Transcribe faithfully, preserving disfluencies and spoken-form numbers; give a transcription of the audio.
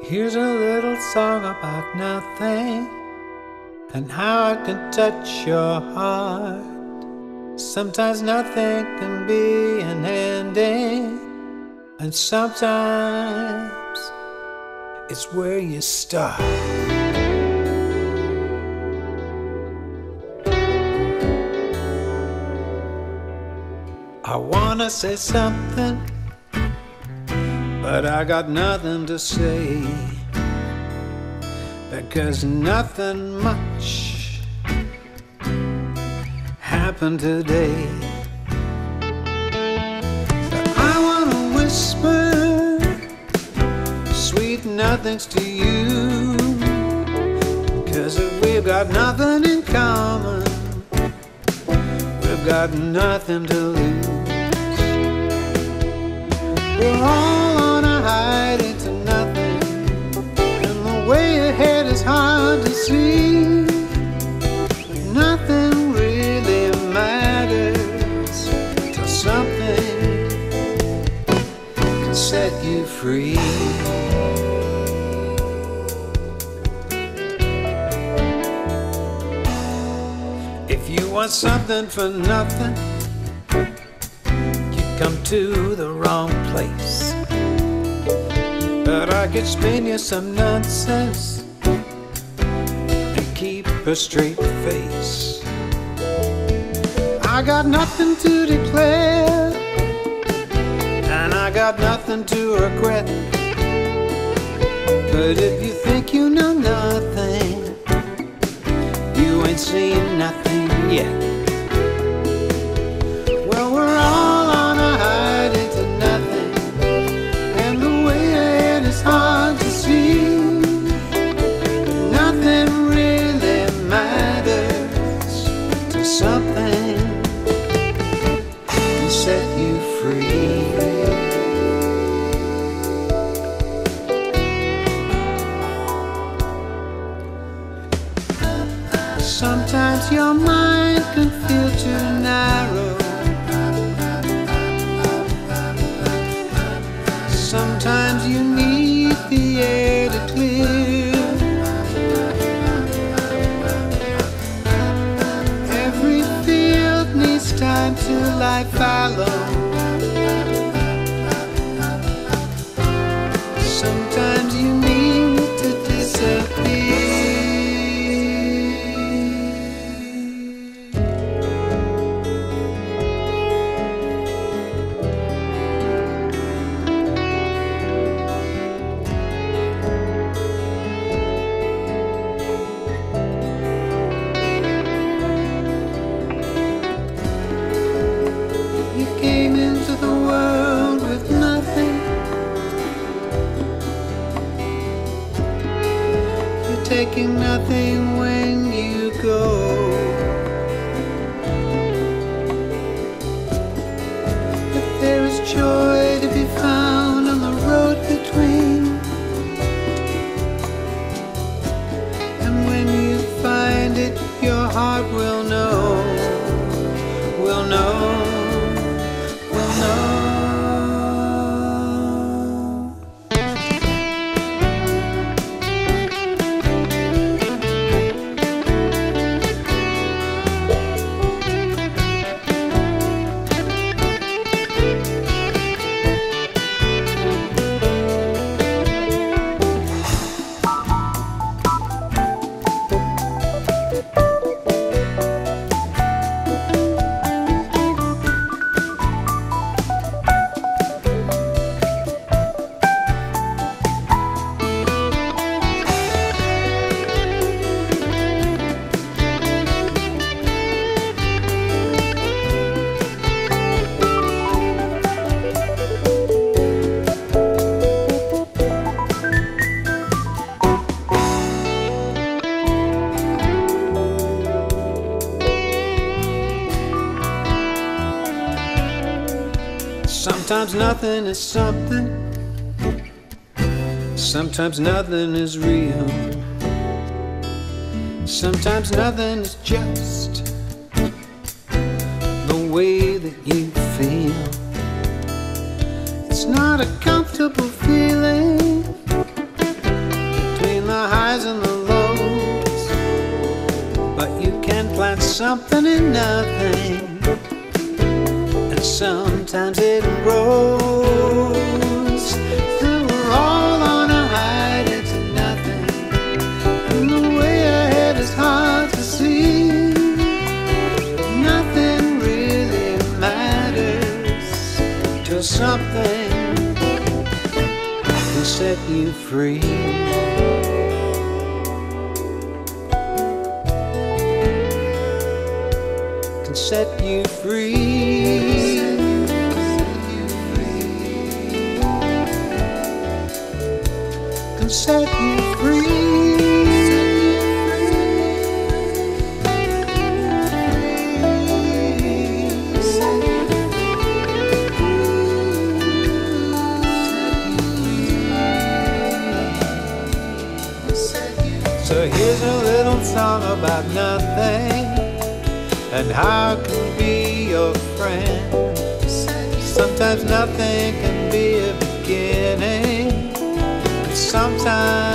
Here's a little song about nothing and how it can touch your heart. Sometimes nothing can be an ending, and sometimes it's where you start. I wanna say something, but I got nothing to say, because nothing much happened today. So I wanna whisper sweet nothings to you, because if we've got nothing in common, we've got nothing to lose. We're all hide into nothing, and the way ahead is hard to see. But nothing really matters till something can set you free. If you want something for nothing, you come to the wrong place. But I could spin you some nonsense and keep a straight face. I got nothing to declare, and I got nothing to regret. But if you think you know nothing, you ain't seen nothing yet. Sometimes your mind can feel too narrow. Sometimes you need the air to clear. Every field needs time to lie fallow. Sometimes you need to disappear. Taking nothing when you go. But there is joy to be found on the road between, and when you find it, your heart will know, will know. Sometimes nothing is something. Sometimes nothing is real. Sometimes nothing is just the way that you feel. It's not a comfortable feeling, highs and the lows, but you can plant something in nothing, and sometimes it grows. Through all on a high, it's nothing, and the way ahead is hard to see. Nothing really matters till something can set you free. Set you free. Set you, set you free. Can set you free. So here's a little song about nothing and how it can be your friend. Sometimes nothing can be a beginning, and sometimes